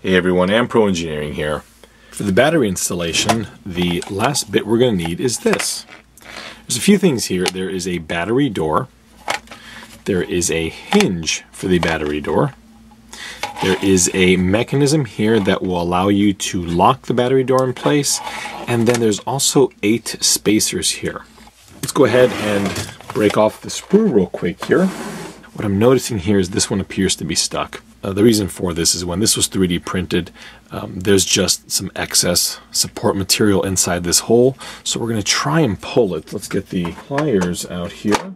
Hey everyone, Ampro Engineering here. For the battery installation, the last bit we're going to need is this. There's a few things here. There is a battery door. There is a hinge for the battery door. There is a mechanism here that will allow you to lock the battery door in place. And then there's also 8 spacers here. Let's go ahead and break off the sprue real quick here. What I'm noticing here is this one appears to be stuck. The reason for this is when this was 3D printed, there's just some excess support material inside this hole. So we're going to try and pull it. Let's get the pliers out here.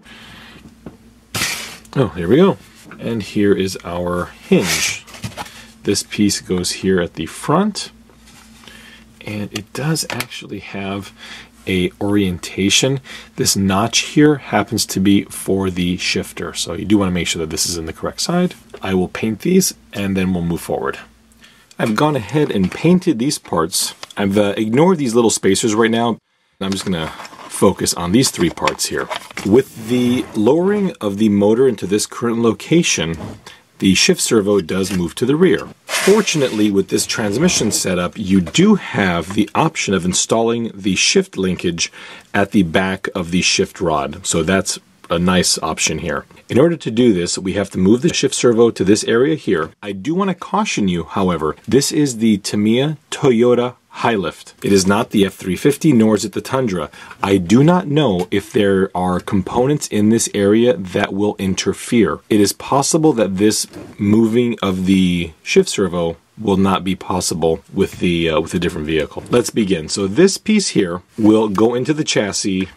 Oh, here we go. And here is our hinge. This piece goes here at the front. And it does actually have a orientation. This notch here happens to be for the shifter, so you do want to make sure that this is in the correct side. I will paint these and then we'll move forward. I've gone ahead and painted these parts. I've ignored these little spacers right now. I'm just gonna focus on these 3 parts here. With the lowering of the motor into this current location, the shift servo does move to the rear. Fortunately, with this transmission setup, you do have the option of installing the shift linkage at the back of the shift rod. So that's a nice option here. In order to do this, we have to move the shift servo to this area here. I do want to caution you, however, this is the Tamiya Toyota High lift. It is not the F-350, nor is it the Tundra. I do not know if there are components in this area that will interfere. It is possible that this moving of the shift servo will not be possible with a different vehicle. Let's begin. So this piece here will go into the chassis,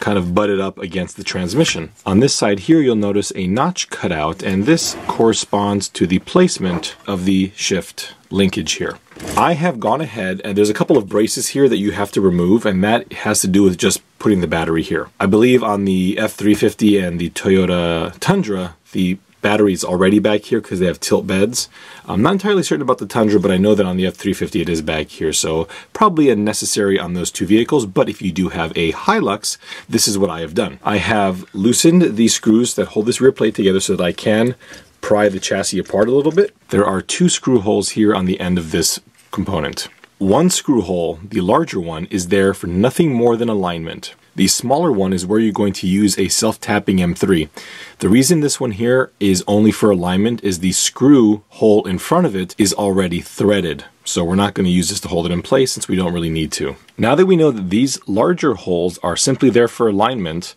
kind of butted up against the transmission. On this side here, you'll notice a notch cut out, and this corresponds to the placement of the shift linkage here. I have gone ahead, and there's a couple of braces here that you have to remove, and that has to do with just putting the battery here. I believe on the F-350 and the Toyota Tundra, the battery's already back here because they have tilt beds. I'm not entirely certain about the Tundra, but I know that on the F-350 it is back here, so probably unnecessary on those 2 vehicles, but if you do have a Hilux, this is what I have done. I have loosened the screws that hold this rear plate together so that I can pry the chassis apart a little bit. There are 2 screw holes here on the end of this component. One screw hole, the larger one, is there for nothing more than alignment. The smaller one is where you're going to use a self-tapping M3. The reason this one here is only for alignment is the screw hole in front of it is already threaded. So we're not going to use this to hold it in place since we don't really need to. Now that we know that these larger holes are simply there for alignment,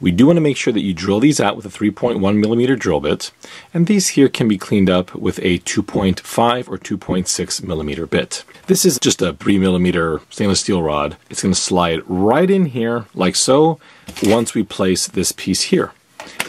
we do want to make sure that you drill these out with a 3.1mm drill bit, and these here can be cleaned up with a 2.5 or 2.6mm bit. This is just a 3mm stainless steel rod. It's going to slide right in here, like so, once we place this piece here.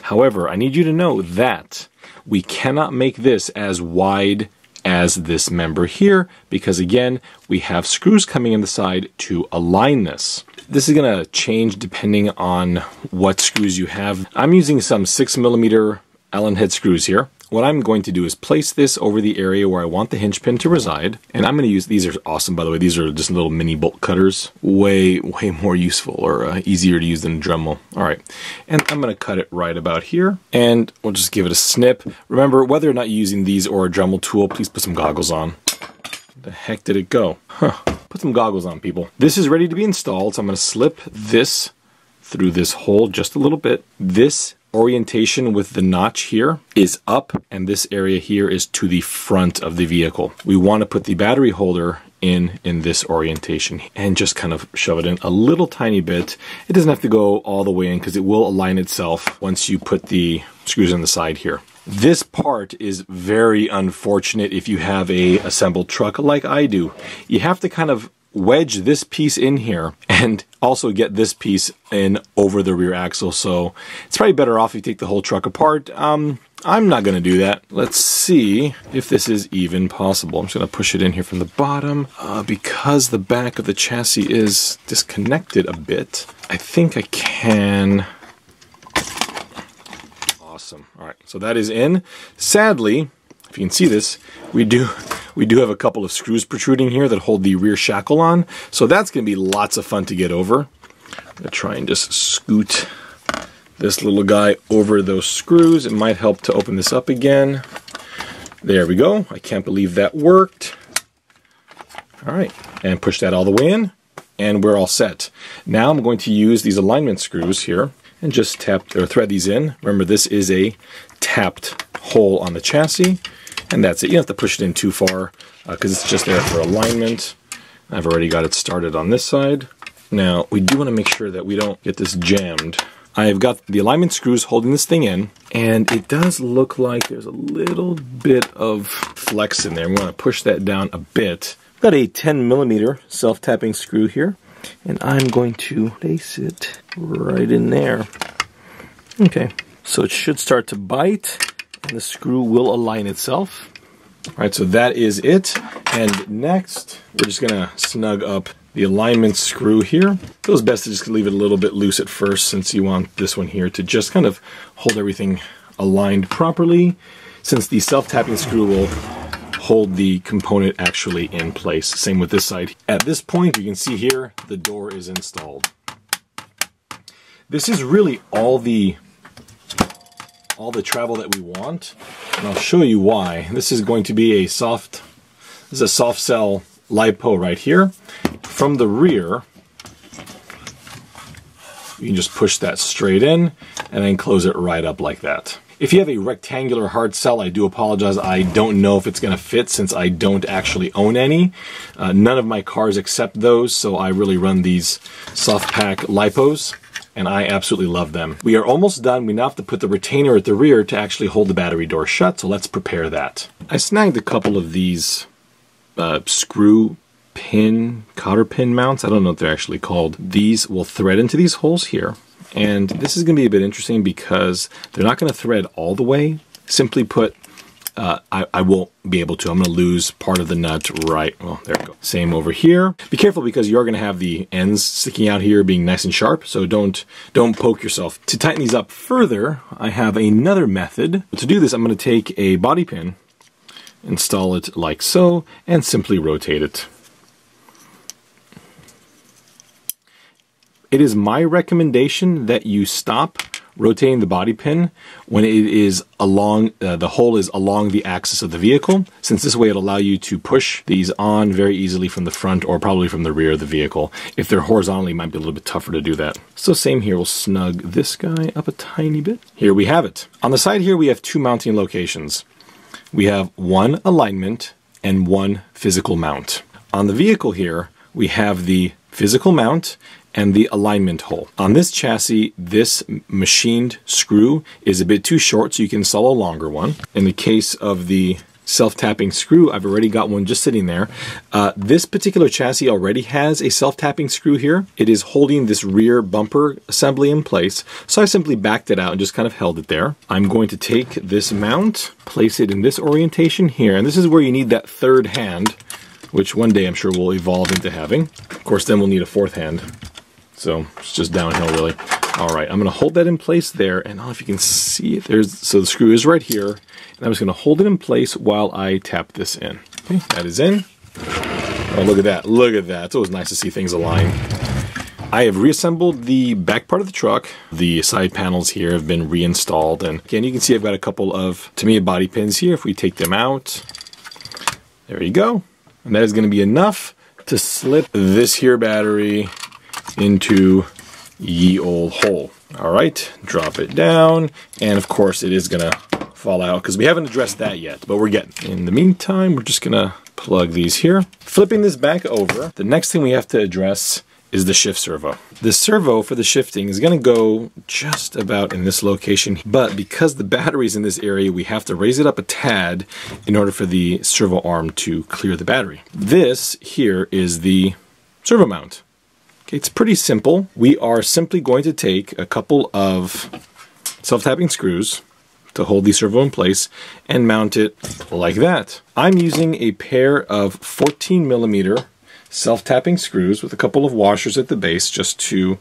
However, I need you to know that we cannot make this as wide as this member here, because again, we have screws coming in the side to align this. This is going to change depending on what screws you have. I'm using some 6mm Allen head screws here. What I'm going to do is place this over the area where I want the hinge pin to reside. And I'm going to use, these are awesome by the way, these are just little mini bolt cutters. Way more useful or easier to use than a Dremel. Alright, and I'm going to cut it right about here. And we'll just give it a snip. Remember, whether or not you're using these or a Dremel tool, please put some goggles on. Where the heck did it go? Huh. Put some goggles on, people. This is ready to be installed, so I'm going to slip this through this hole just a little bit. This orientation with the notch here is up, and this area here is to the front of the vehicle. We want to put the battery holder in this orientation and just kind of shove it in a little tiny bit. It doesn't have to go all the way in because it will align itself once you put the screws on the side here. This part is very unfortunate if you have an assembled truck like I do. You have to kind of wedge this piece in here and also get this piece in over the rear axle. So it's probably better off if you take the whole truck apart. I'm not going to do that. Let's see if this is even possible. I'm just going to push it in here from the bottom. Because the back of the chassis is disconnected a bit, I think I can. can. Awesome. All right, so that is in. Sadly, if you can see this, we do have a couple of screws protruding here that hold the rear shackle on. So that's going to be lots of fun to get over. I'm going to try and just scoot this little guy over those screws. It might help to open this up again. There we go. I can't believe that worked. All right, and push that all the way in, and we're all set. Now I'm going to use these alignment screws here and just tap or thread these in. Remember, this is a tapped hole on the chassis, and that's it. You don't have to push it in too far because it's just there for alignment. I've already got it started on this side. Now, we do want to make sure that we don't get this jammed. I've got the alignment screws holding this thing in, and it does look like there's a little bit of flex in there. We want to push that down a bit. I've got a 10mm self-tapping screw here, and I'm going to place it right in there. Okay, so it should start to bite, and the screw will align itself. All right, so that is it. And next, we're just gonna snug up the alignment screw here. It feels best to just leave it a little bit loose at first, since you want this one here to just kind of hold everything aligned properly, since the self-tapping screw will hold the component actually in place. Same with this side. At this point, you can see here, the door is installed. This is really all the travel that we want, and I'll show you why. This is going to be a soft cell LiPo right here. From the rear, you can just push that straight in and then close it right up like that. If you have a rectangular hard cell, I do apologize. I don't know if it's going to fit, since I don't actually own any. None of my cars accept those, so I really run these soft pack LiPos, and I absolutely love them. We are almost done. We now have to put the retainer at the rear to actually hold the battery door shut, so let's prepare that. I snagged a couple of these screw pin, cotter pin mounts. I don't know what they're actually called. These will thread into these holes here, and this is going to be a bit interesting because they're not going to thread all the way. Simply put, I won't be able to. I'm going to lose part of the nut right. Well, there we go. Same over here. Be careful, because you are going to have the ends sticking out here being nice and sharp, so don't poke yourself. To tighten these up further, I have another method. To do this, I'm going to take a body pin, install it like so, and simply rotate it. It is my recommendation that you stop rotating the body pin when it is along, the hole is along the axis of the vehicle, since this way it'll allow you to push these on very easily from the front or probably from the rear of the vehicle. If they're horizontally, it might be a little bit tougher to do that. So same here, we'll snug this guy up a tiny bit. Here we have it. On the side here, we have two mounting locations. We have one alignment and one physical mount. On the vehicle here, we have the physical mount and the alignment hole. On this chassis, this machined screw is a bit too short, so you can install a longer one. In the case of the self-tapping screw, I've already got one just sitting there. This particular chassis already has a self-tapping screw here. It is holding this rear bumper assembly in place, so I simply backed it out and just kind of held it there. I'm going to take this mount, place it in this orientation here, and this is where you need that third hand, which one day I'm sure we'll evolve into having. Of course, then we'll need a fourth hand. So it's just downhill, really. All right, I'm gonna hold that in place there, and I don't know if you can see it. So the screw is right here, and I'm just gonna hold it in place while I tap this in. Okay, that is in. Oh, look at that, look at that. It's always nice to see things align. I have reassembled the back part of the truck. The side panels here have been reinstalled, and again, you can see I've got a couple of Tamiya body pins here. If we take them out, there you go. And that is gonna be enough to slip this here battery into ye old hole. All right, drop it down, and of course it is gonna fall out because we haven't addressed that yet, but we're getting. In the meantime, we're just gonna plug these here. Flipping this back over, the next thing we have to address is the shift servo. The servo for the shifting is gonna go just about in this location, but because the battery's in this area, we have to raise it up a tad in order for the servo arm to clear the battery. This here is the servo mount. It's pretty simple. We are simply going to take a couple of self-tapping screws to hold the servo in place and mount it like that. I'm using a pair of 14mm self-tapping screws with a couple of washers at the base just to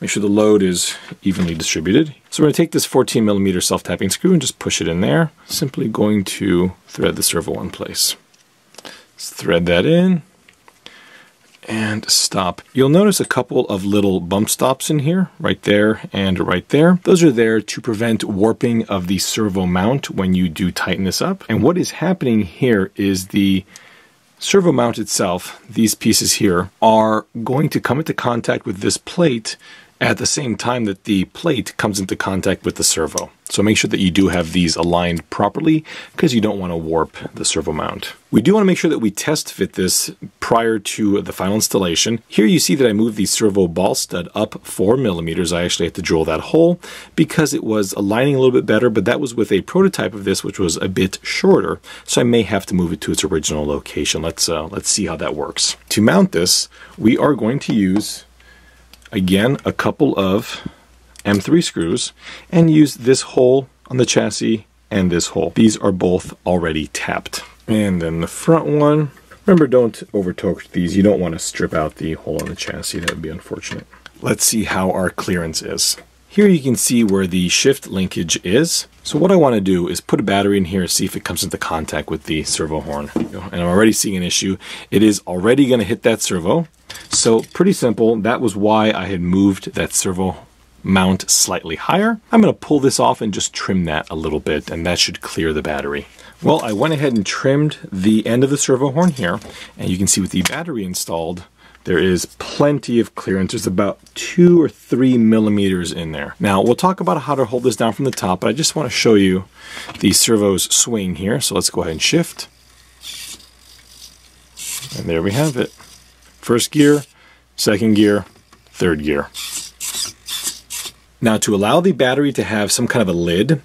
Make sure the load is evenly distributed. So we're going to take this 14mm self-tapping screw and just push it in there. Simply going to thread the servo in place. Let's thread that in and stop. You'll notice a couple of little bump stops in here, right there and right there. Those are there to prevent warping of the servo mount when you do tighten this up. And what is happening here is the servo mount itself, these pieces here, are going to come into contact with this plate at the same time that the plate comes into contact with the servo. So make sure that you do have these aligned properly because you don't want to warp the servo mount. We do want to make sure that we test fit this prior to the final installation. Here you see that I moved the servo ball stud up 4mm. I actually had to drill that hole because it was aligning a little bit better, but that was with a prototype of this which was a bit shorter. So I may have to move it to its original location. Let's see how that works. To mount this, we are going to use, again, a couple of M3 screws and use this hole on the chassis and this hole. These are both already tapped. And then the front one, remember, don't over torque these. You don't want to strip out the hole on the chassis. That would be unfortunate. Let's see how our clearance is. Here you can see where the shift linkage is. So what I want to do is put a battery in here and see if it comes into contact with the servo horn. And I'm already seeing an issue. It is already going to hit that servo. So pretty simple. That was why I had moved that servo mount slightly higher. I'm going to pull this off and just trim that a little bit, and that should clear the battery. Well, I went ahead and trimmed the end of the servo horn here, and you can see with the battery installed, there is plenty of clearance. There's about 2 or 3mm in there. Now, we'll talk about how to hold this down from the top, but I just want to show you the servo's swing here. So let's go ahead and shift. And there we have it. First gear, second gear, third gear. Now, to allow the battery to have some kind of a lid,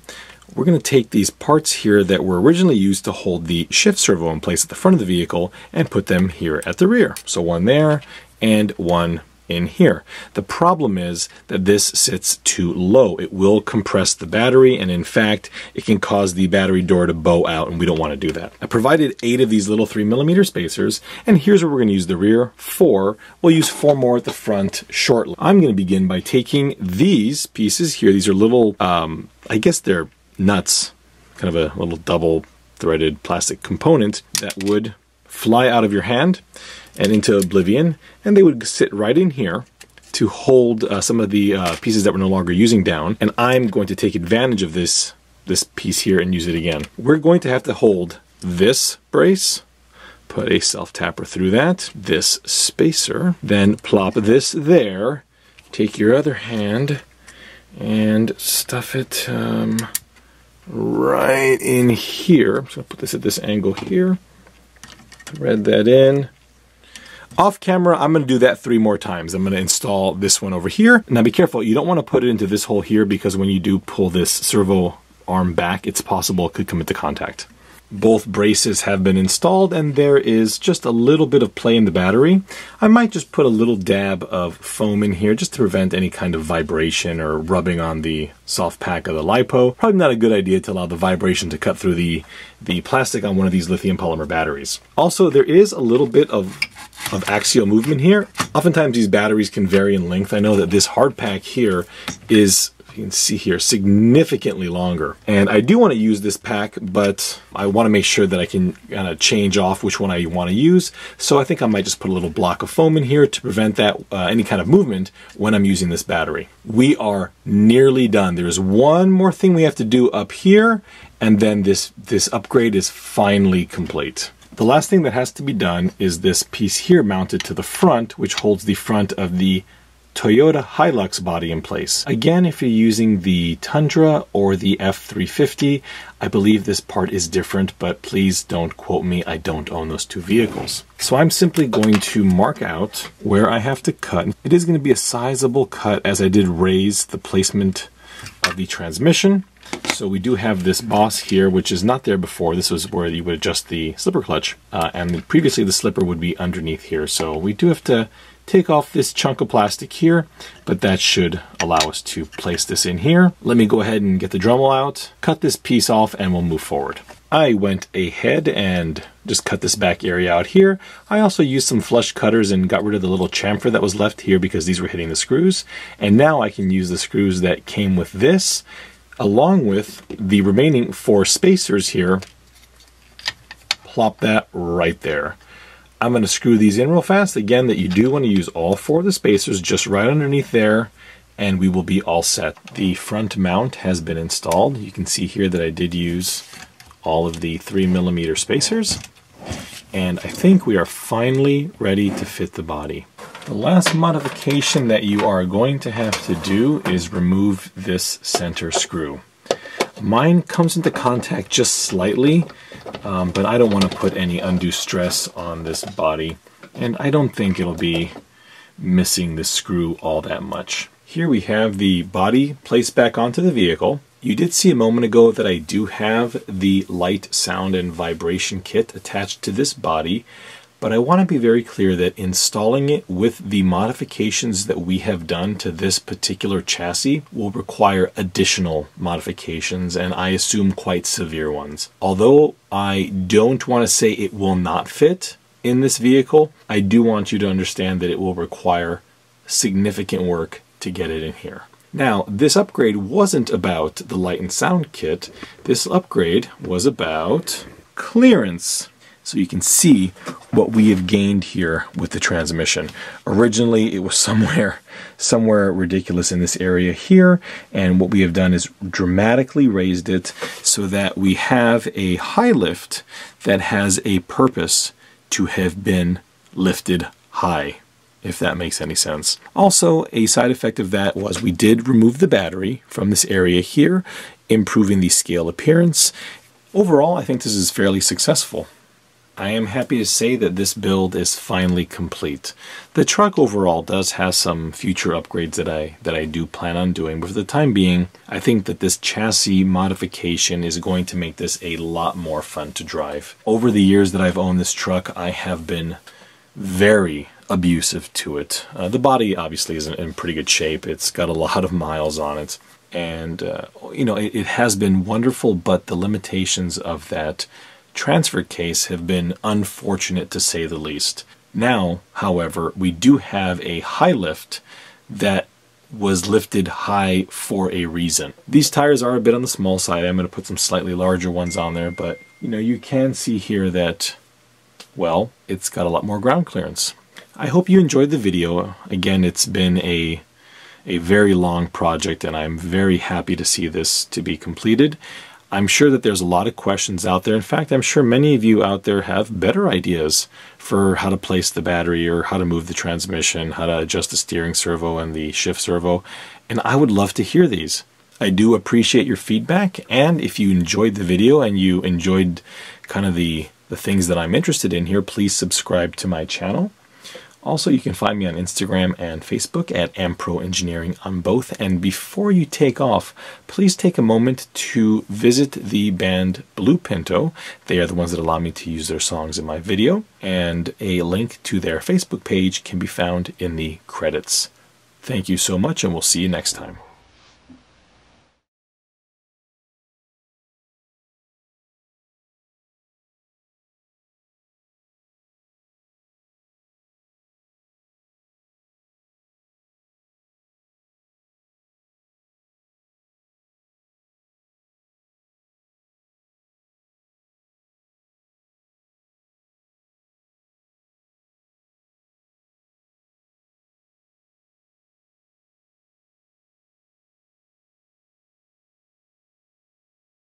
we're going to take these parts here that were originally used to hold the shift servo in place at the front of the vehicle and put them here at the rear. So one there and one in here. The problem is that this sits too low. It will compress the battery, and in fact, it can cause the battery door to bow out, and we don't want to do that. I provided 8 of these little 3mm spacers, and here's where we're going to use the rear 4. We'll use 4 more at the front shortly. I'm going to begin by taking these pieces here. These are little, I guess they're nuts, kind of a little double threaded plastic component that would fly out of your hand and into oblivion, and they would sit right in here to hold some of the pieces that we're no longer using down, and I'm going to take advantage of this piece here and use it again. We're going to have to hold this brace, put a self-tapper through that, this spacer, then plop this there, take your other hand and stuff it right in here. So I'll put this at this angle here, thread that in. Off camera, I'm going to do that 3 more times. I'm going to install this one over here. Now be careful, you don't want to put it into this hole here because when you do pull this servo arm back, it's possible it could come into contact. Both braces have been installed and there is just a little bit of play in the battery. I might just put a little dab of foam in here just to prevent any kind of vibration or rubbing on the soft pack of the LiPo. Probably not a good idea to allow the vibration to cut through the plastic on one of these lithium polymer batteries. Also, there is a little bit of axial movement here. Oftentimes these batteries can vary in length. I know that this hard pack here is, you can see here, significantly longer. And I do want to use this pack, but I want to make sure that I can kind of change off which one I want to use. So I think I might just put a little block of foam in here to prevent that any kind of movement when I'm using this battery. We are nearly done. There's one more thing we have to do up here, and then this upgrade is finally complete. The last thing that has to be done is this piece here mounted to the front, which holds the front of the Toyota Hilux body in place. Again, if you're using the Tundra or the F-350, I believe this part is different, but please don't quote me. I don't own those 2 vehicles. So I'm simply going to mark out where I have to cut. It is going to be a sizable cut as I did raise the placement of the transmission. So we do have this boss here, which is not there before. This was where you would adjust the slipper clutch, and previously the slipper would be underneath here. So we do have to take off this chunk of plastic here, but that should allow us to place this in here. Let me go ahead and get the Dremel out, cut this piece off, and we'll move forward. I went ahead and just cut this back area out here. I also used some flush cutters and got rid of the little chamfer that was left here because these were hitting the screws. And now I can use the screws that came with this, along with the remaining 4 spacers here. Plop that right there. I'm going to screw these in real fast. Again, that you do want to use all 4 of the spacers just right underneath there, and we will be all set. The front mount has been installed. You can see here that I did use all of the 3mm spacers, and I think we are finally ready to fit the body. The last modification that you are going to have to do is remove this center screw. Mine comes into contact just slightly, but I don't want to put any undue stress on this body, and I don't think it'll be missing the screw all that much. Here we have the body placed back onto the vehicle. You did see a moment ago that I do have the light, sound, and vibration kit attached to this body, but I want to be very clear that installing it with the modifications that we have done to this particular chassis will require additional modifications, and I assume quite severe ones. Although I don't want to say it will not fit in this vehicle, I do want you to understand that it will require significant work to get it in here. Now, this upgrade wasn't about the light and sound kit. This upgrade was about clearance. So you can see what we have gained here with the transmission. Originally, it was somewhere ridiculous in this area here, and what we have done is dramatically raised it so that we have a high lift that has a purpose to have been lifted high, if that makes any sense. Also, a side effect of that was we did remove the battery from this area here, improving the scale appearance. Overall, I think this is fairly successful. I am happy to say that this build is finally complete. The truck overall does have some future upgrades that I do plan on doing, but for the time being, I think that this chassis modification is going to make this a lot more fun to drive. Over the years that I've owned this truck, I have been very abusive to it. The body obviously is in pretty good shape. It's got a lot of miles on it, and you know, it has been wonderful, but the limitations of that transfer case have been unfortunate to say the least. Now, however, we do have a high lift that was lifted high for a reason. These tires are a bit on the small side. I'm going to put some slightly larger ones on there, but you know, you can see here that, well, it's got a lot more ground clearance. I hope you enjoyed the video. Again, it's been a very long project, and I'm very happy to see this to be completed. I'm sure that there's a lot of questions out there. In fact, I'm sure many of you out there have better ideas for how to place the battery or how to move the transmission, how to adjust the steering servo and the shift servo, and I would love to hear these. I do appreciate your feedback, and if you enjoyed the video and you enjoyed kind of the things that I'm interested in here, please subscribe to my channel. Also, you can find me on Instagram and Facebook at Ampro Engineering on both. And before you take off, please take a moment to visit the band Blue Pinto. They are the ones that allow me to use their songs in my video. And a link to their Facebook page can be found in the credits. Thank you so much, and we'll see you next time.